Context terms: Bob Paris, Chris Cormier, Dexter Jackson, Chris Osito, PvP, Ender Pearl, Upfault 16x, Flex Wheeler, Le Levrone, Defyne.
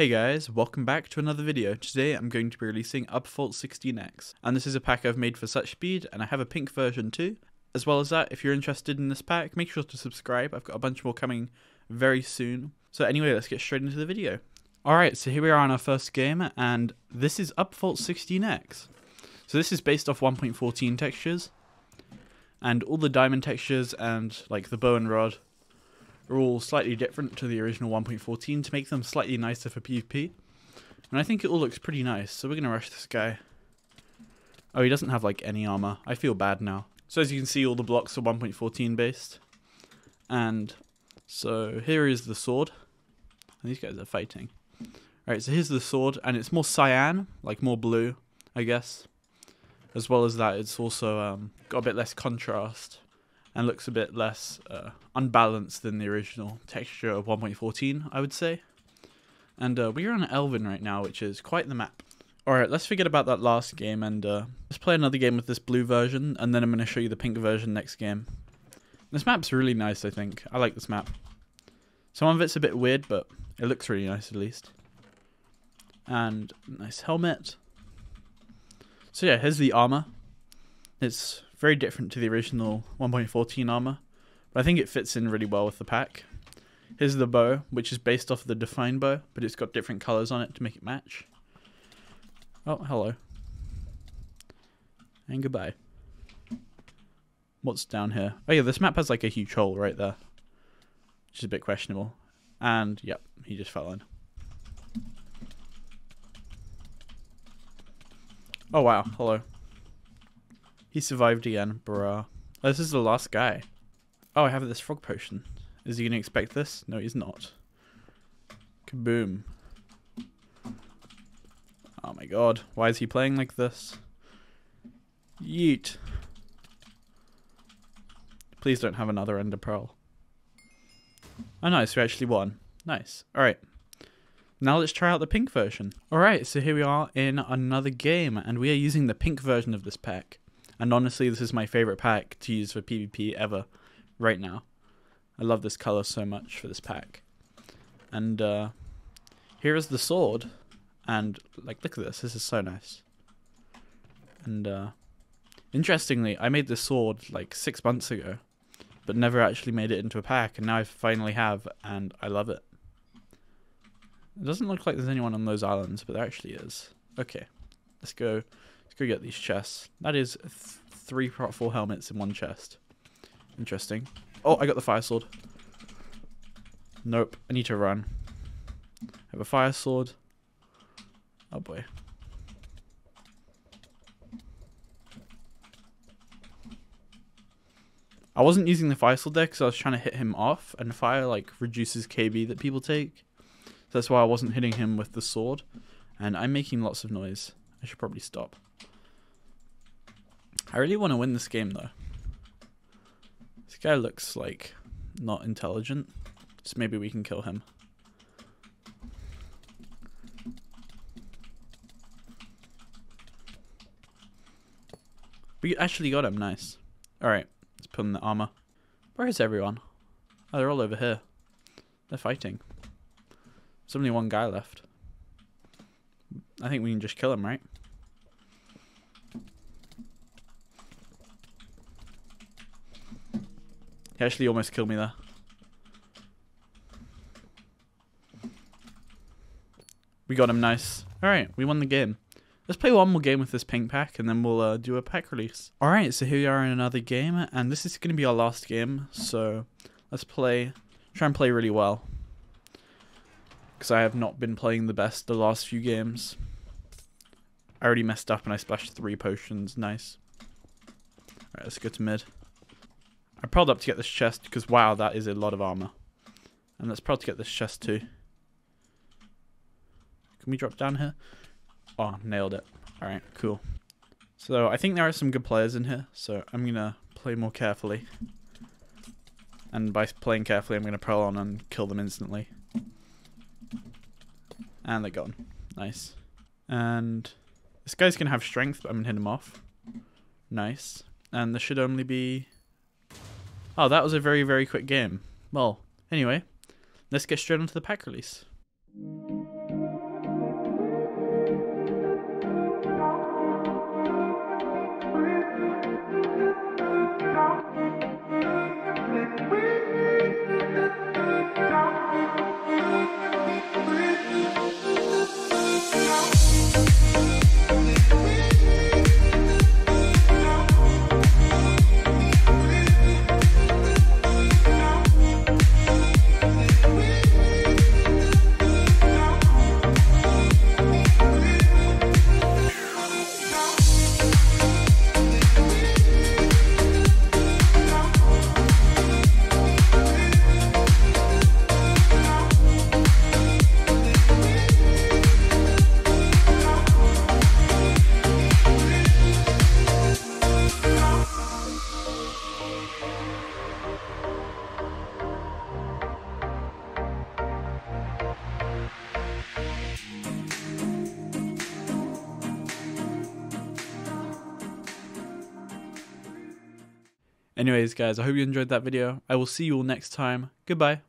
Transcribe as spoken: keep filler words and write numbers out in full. Hey guys, welcome back to another video. Today I'm going to be releasing Upfault sixteen X, and this is a pack I've made for Such Speed, and I have a pink version too. As well as that, if you're interested in this pack, make sure to subscribe. I've got a bunch more coming very soon. So anyway, let's get straight into the video. Alright, so here we are on our first game, and this is Upfault sixteen X. So this is based off one point fourteen textures, and all the diamond textures and like the bow and rod are all slightly different to the original one point fourteen to make them slightly nicer for PvP. And I think it all looks pretty nice, so we're going to rush this guy. Oh, he doesn't have like any armor. I feel bad now. So as you can see, all the blocks are one point fourteen based. And so here is the sword. And these guys are fighting. Alright, so here's the sword, and it's more cyan, like more blue, I guess. As well as that, it's also um, got a bit less contrast and looks a bit less uh, unbalanced than the original texture of one point fourteen, I would say. And uh, we're on Elven right now, which is quite the map. Alright, let's forget about that last game and uh, let's play another game with this blue version, and then I'm going to show you the pink version next game. This map's really nice, I think. I like this map. Some of it's a bit weird, but it looks really nice at least. And nice helmet. So yeah, here's the armor. It's very different to the original one point fourteen armor, but I think it fits in really well with the pack. Here's the bow, which is based off the Defyne bow, but it's got different colors on it to make it match. Oh, hello. And goodbye. What's down here? Oh yeah, this map has like a huge hole right there, which is a bit questionable. And yep, he just fell in. Oh wow, hello. He survived again, bruh. Oh, this is the last guy. Oh, I have this frog potion. Is he going to expect this? No, he's not. Kaboom. Oh my god. Why is he playing like this? Yeet. Please don't have another Ender Pearl. Oh nice, we actually won. Nice. Alright. Now let's try out the pink version. Alright, so here we are in another game, and we are using the pink version of this pack. And honestly, this is my favorite pack to use for PvP ever right now. I love this color so much for this pack. And uh, here is the sword. And like, look at this. This is so nice. And uh, interestingly, I made this sword like six months ago, but never actually made it into a pack. And now I finally have, and I love it. It doesn't look like there's anyone on those islands, but there actually is. Okay, let's go. Let's go get these chests. That is th three prop four helmets in one chest. Interesting. Oh, I got the fire sword. Nope, I need to run. I have a fire sword. Oh boy. I wasn't using the fire sword there because I was trying to hit him off, and fire like reduces K B that people take. So that's why I wasn't hitting him with the sword. And I'm making lots of noise. I should probably stop. I really want to win this game though. This guy looks like not intelligent. So maybe we can kill him. We actually got him, nice. Alright, let's put in the armor. Where is everyone? Oh, they're all over here. They're fighting. There's only one guy left. I think we can just kill him, right? He actually almost killed me there. We got him, nice. Alright, we won the game. Let's play one more game with this pink pack, and then we'll uh, do a pack release. Alright, so here we are in another game, and this is going to be our last game, so let's play, try and play really well, because I have not been playing the best the last few games. I already messed up and I splashed three potions, nice. Alright, let's go to mid. I prowled up to get this chest because wow, that is a lot of armor. And let's prowl to get this chest too. Can we drop down here? Oh, nailed it. Alright, cool. So I think there are some good players in here, so I'm gonna play more carefully. And by playing carefully, I'm gonna prowl on and kill them instantly. And they're gone. Nice. And this guy's going to have strength, but I'm going to hit him off. Nice. And there should only be... Oh, that was a very, very quick game. Well, anyway, let's get straight onto the pack release. Anyways, guys, I hope you enjoyed that video. I will see you all next time. Goodbye.